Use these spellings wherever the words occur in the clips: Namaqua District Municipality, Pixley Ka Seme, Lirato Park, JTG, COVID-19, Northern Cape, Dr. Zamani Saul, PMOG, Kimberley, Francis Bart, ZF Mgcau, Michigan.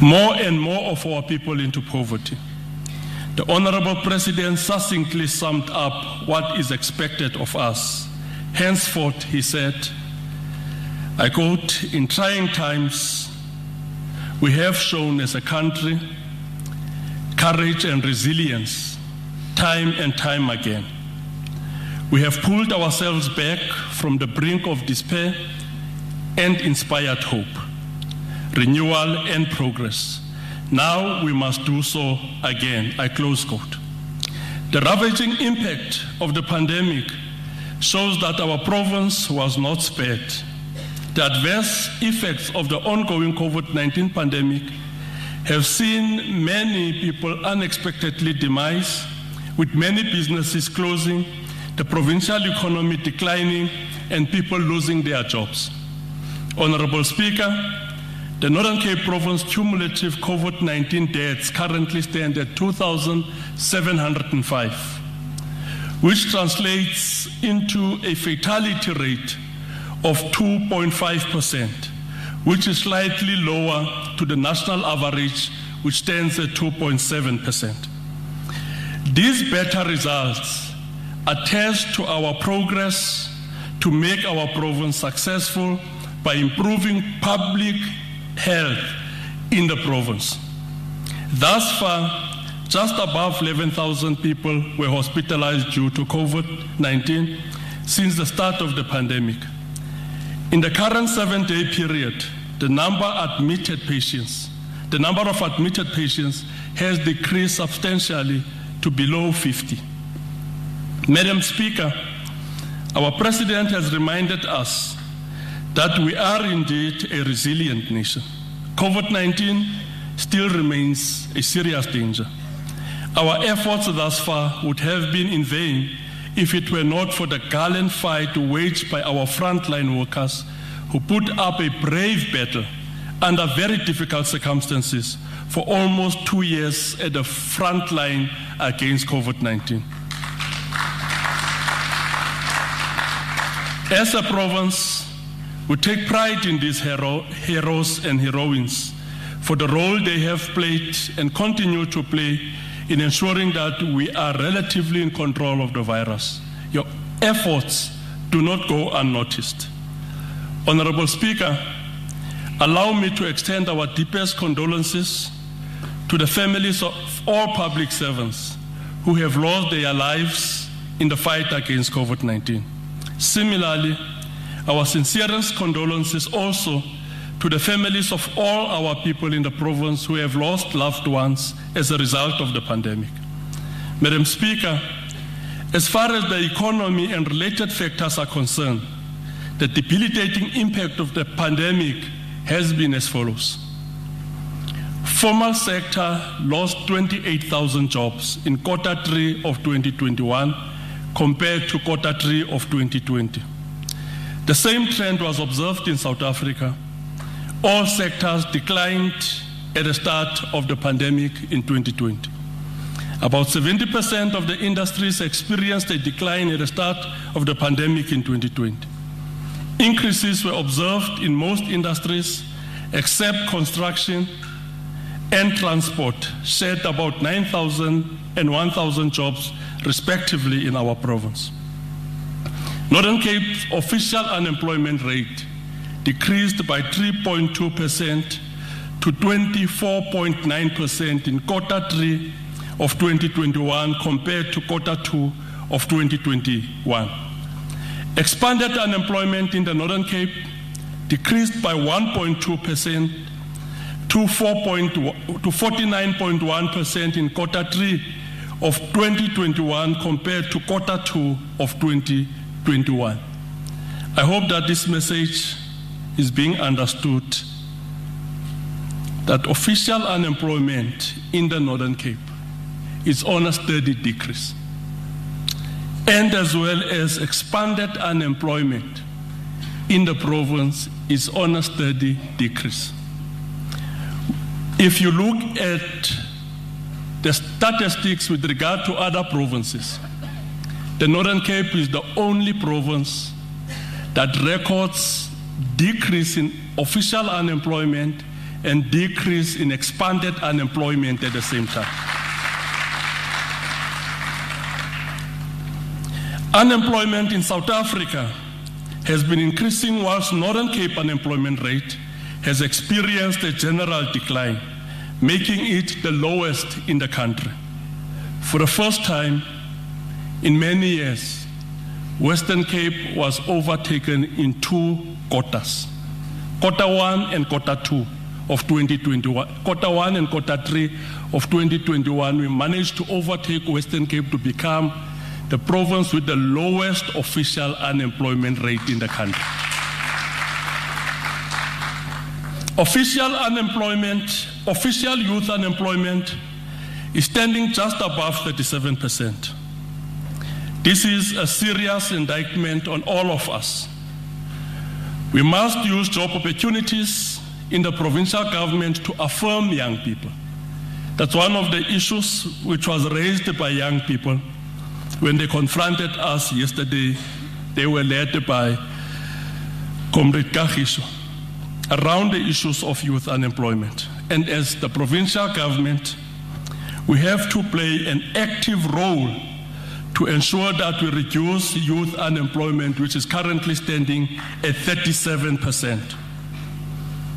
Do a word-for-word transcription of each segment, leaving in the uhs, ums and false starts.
more and more of our people into poverty. The Honorable President succinctly summed up what is expected of us. Henceforth, he said, I quote, in trying times, we have shown as a country courage and resilience time and time again. We have pulled ourselves back from the brink of despair and inspired hope, renewal and progress. Now we must do so again, I close quote. The ravaging impact of the pandemic shows that our province was not spared. The adverse effects of the ongoing COVID nineteen pandemic have seen many people unexpectedly demise, with many businesses closing, the provincial economy declining, and people losing their jobs. Honorable Speaker, the Northern Cape Province cumulative COVID nineteen deaths currently stand at two thousand seven hundred five, which translates into a fatality rate of two point five percent, which is slightly lower to the national average, which stands at two point seven percent. These better results attest to our progress to make our province successful by improving public health in the province. Thus far, just above eleven thousand people were hospitalized due to COVID nineteen since the start of the pandemic. In the current seven-day period, the number admitted patients, the number of admitted patients has decreased substantially to below fifty. Madam Speaker, our President has reminded us that we are indeed a resilient nation. COVID nineteen still remains a serious danger. Our efforts thus far would have been in vain if it were not for the gallant fight waged by our frontline workers who put up a brave battle under very difficult circumstances for almost two years at the front line against COVID nineteen. As a province, we take pride in these hero, heroes and heroines for the role they have played and continue to play in ensuring that we are relatively in control of the virus. Your efforts do not go unnoticed. Honorable Speaker, allow me to extend our deepest condolences to the families of all public servants who have lost their lives in the fight against COVID nineteen. Similarly, our sincerest condolences also to the families of all our people in the province who have lost loved ones as a result of the pandemic. Madam Speaker, as far as the economy and related factors are concerned, the debilitating impact of the pandemic has been as follows. Formal sector lost twenty-eight thousand jobs in quarter three of twenty twenty-one compared to quarter three of twenty twenty. The same trend was observed in South Africa. All sectors declined at the start of the pandemic in twenty twenty. About seventy percent of the industries experienced a decline at the start of the pandemic in twenty twenty. Increases were observed in most industries except construction and transport, shed about nine thousand and one thousand jobs respectively in our province. Northern Cape's official unemployment rate decreased by three point two percent to twenty-four point nine percent in quarter three of twenty twenty-one compared to quarter two of twenty twenty-one. Expanded unemployment in the Northern Cape decreased by one point two percent to forty-nine point one percent in quarter three of twenty twenty-one compared to quarter two of twenty twenty-one. I hope that this message is being understood, that official unemployment in the Northern Cape is on a steady decrease, and as well as expanded unemployment in the province is on a steady decrease. If you look at the statistics with regard to other provinces, the Northern Cape is the only province that records decrease in official unemployment and decrease in expanded unemployment at the same time. Unemployment in South Africa has been increasing, whilst Northern Cape unemployment rate has experienced a general decline, making it the lowest in the country. For the first time in many years, Western Cape was overtaken in two quarters, quarter one and quarter two of twenty twenty-one. Quarter one and quarter three of twenty twenty-one, we managed to overtake Western Cape to become the province with the lowest official unemployment rate in the country. Official unemployment, official youth unemployment is standing just above thirty-seven percent. This is a serious indictment on all of us. We must use job opportunities in the provincial government to affirm young people. That's one of the issues which was raised by young people. When they confronted us yesterday, they were led by Comrade Kagiso around the issues of youth unemployment. And as the provincial government, we have to play an active role to ensure that we reduce youth unemployment, which is currently standing at thirty-seven percent.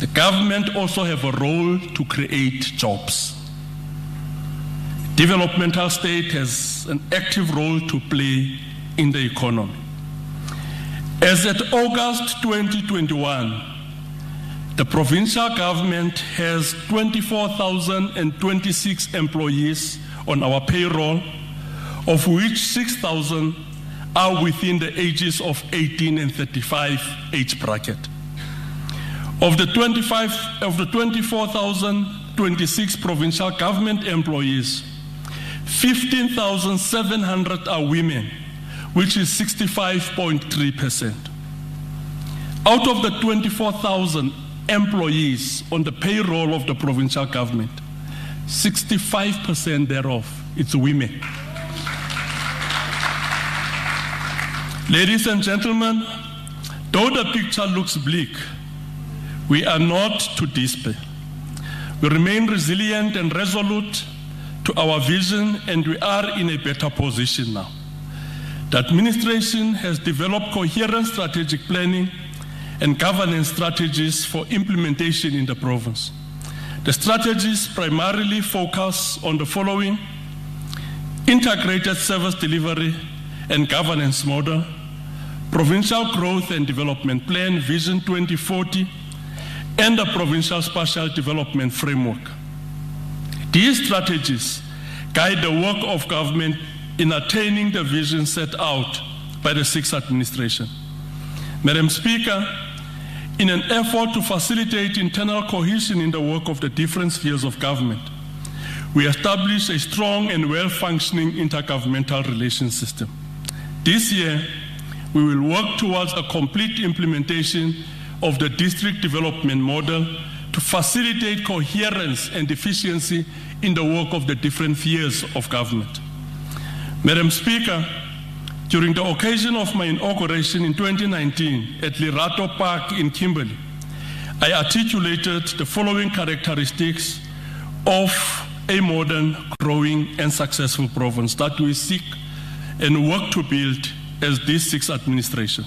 The government also have a role to create jobs. Developmental state has an active role to play in the economy. As at August twenty twenty-one, the provincial government has twenty-four thousand twenty-six employees on our payroll, of which six thousand are within the ages of eighteen and thirty-five age bracket. Of the twenty-four thousand twenty-six provincial government employees, fifteen thousand seven hundred are women, which is sixty-five point three percent. Out of the twenty-four thousand employees on the payroll of the provincial government, sixty-five percent thereof is women. Ladies and gentlemen, though the picture looks bleak, we are not to despair. We remain resilient and resolute to our vision, and we are in a better position now. The administration has developed coherent strategic planning and governance strategies for implementation in the province. The strategies primarily focus on the following: integrated service delivery and governance model, provincial growth and development plan, Vision twenty forty, and the provincial spatial development framework. These strategies guide the work of government in attaining the vision set out by the sixth administration. Madam Speaker, in an effort to facilitate internal cohesion in the work of the different spheres of government, we established a strong and well-functioning intergovernmental relations system. This year, we will work towards a complete implementation of the district development model to facilitate coherence and efficiency in the work of the different spheres of government. Madam Speaker, during the occasion of my inauguration in twenty nineteen at Lirato Park in Kimberley, I articulated the following characteristics of a modern, growing, and successful province that we seek and work to build as this sixth administration.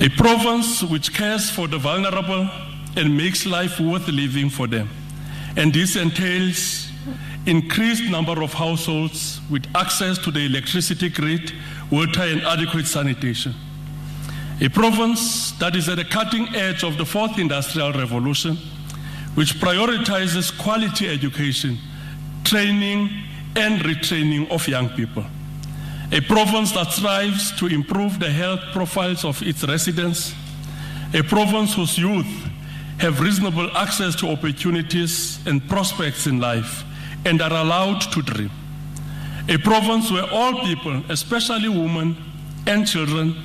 A province which cares for the vulnerable and makes life worth living for them. And this entails increased number of households with access to the electricity grid, water, and adequate sanitation. A province that is at the cutting edge of the fourth industrial revolution, which prioritizes quality education, training, and retraining of young people. A province that strives to improve the health profiles of its residents. A province whose youth have reasonable access to opportunities and prospects in life and are allowed to dream. A province where all people, especially women and children,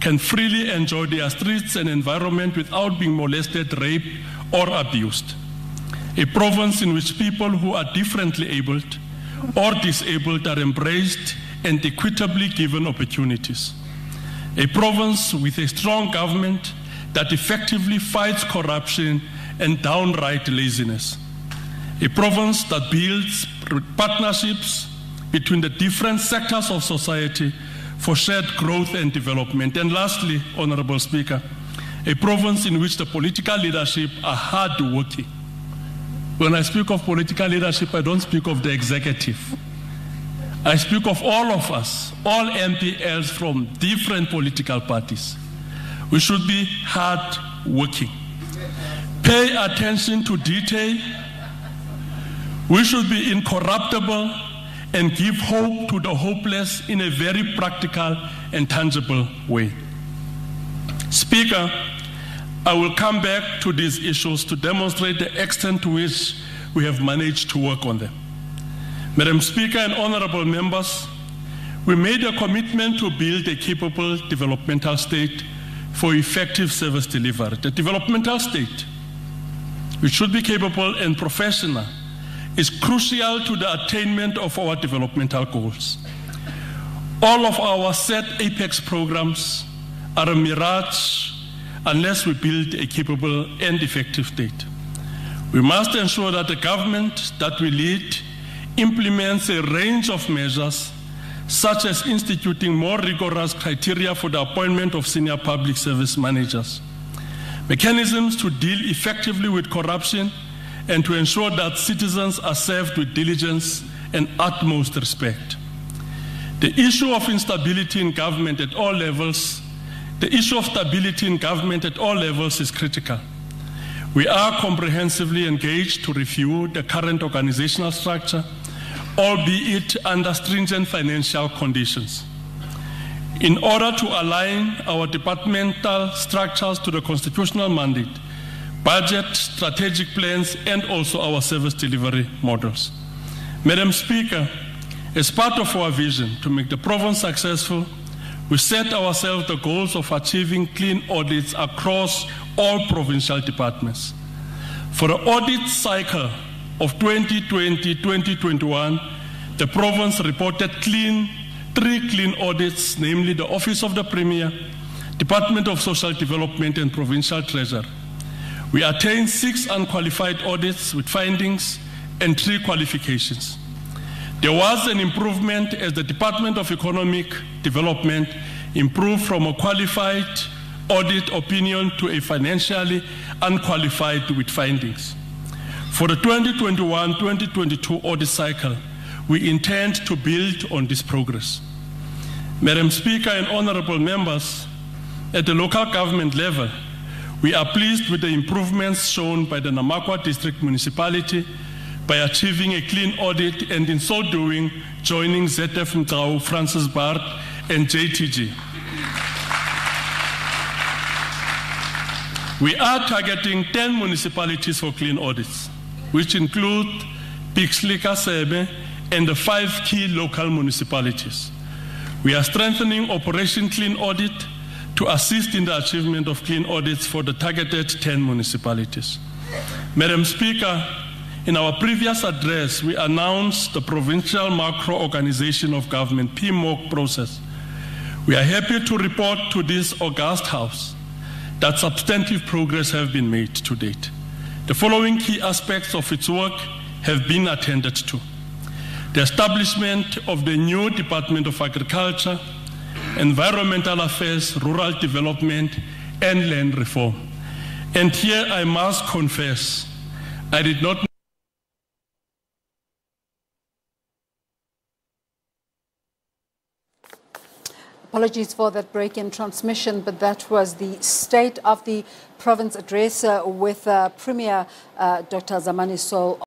can freely enjoy their streets and environment without being molested, raped, or abused. A province in which people who are differently abled or disabled are embraced and equitably given opportunities. A province with a strong government that effectively fights corruption and downright laziness. A province that builds partnerships between the different sectors of society for shared growth and development. And lastly, Honorable Speaker, a province in which the political leadership are hard-working. When I speak of political leadership, I don't speak of the executive. I speak of all of us, all M P Ls from different political parties. We should be hard-working. Pay attention to detail. We should be incorruptible and give hope to the hopeless in a very practical and tangible way. Speaker, I will come back to these issues to demonstrate the extent to which we have managed to work on them. Madam Speaker and honorable members, we made a commitment to build a capable developmental state for effective service delivery. The developmental state, which should be capable and professional, is crucial to the attainment of our developmental goals. All of our set apex programs are a mirage unless we build a capable and effective state. We must ensure that the government that we lead implements a range of measures, such as instituting more rigorous criteria for the appointment of senior public service managers, mechanisms to deal effectively with corruption, and to ensure that citizens are served with diligence and utmost respect. The issue of instability in government at all levels, the issue of stability in government at all levels is critical. We are comprehensively engaged to review the current organizational structure, albeit under stringent financial conditions. In order to align our departmental structures to the constitutional mandate, budget, strategic plans, and also our service delivery models. Madam Speaker, as part of our vision to make the province successful, we set ourselves the goals of achieving clean audits across all provincial departments. For the audit cycle of twenty twenty to twenty twenty-one, the province reported clean, three clean audits, namely the Office of the Premier, Department of Social Development, and Provincial Treasury. We attained six unqualified audits with findings and three qualifications. There was an improvement as the Department of Economic Development improved from a qualified audit opinion to a financially unqualified with findings. For the twenty twenty-one to twenty twenty-two audit cycle, we intend to build on this progress. Madam Speaker and honorable members, at the local government level, we are pleased with the improvements shown by the Namaqua District Municipality by achieving a clean audit and in so doing, joining Z F Mgcau, Francis Bart, and J T G. We are targeting ten municipalities for clean audits, which include Pixley Ka Seme and the five key local municipalities. We are strengthening Operation Clean Audit to assist in the achievement of clean audits for the targeted ten municipalities. Madam Speaker, in our previous address, we announced the Provincial Macro Organization of Government, P M O G process. We are happy to report to this august House that substantive progress has been made to date. The following key aspects of its work have been attended to. The establishment of the new Department of Agriculture, Environmental Affairs, Rural Development, and Land Reform. And here I must confess, I did not Apologies for that break in transmission, but that was the state of the province address uh, with uh, Premier uh, Doctor Zamani Saul.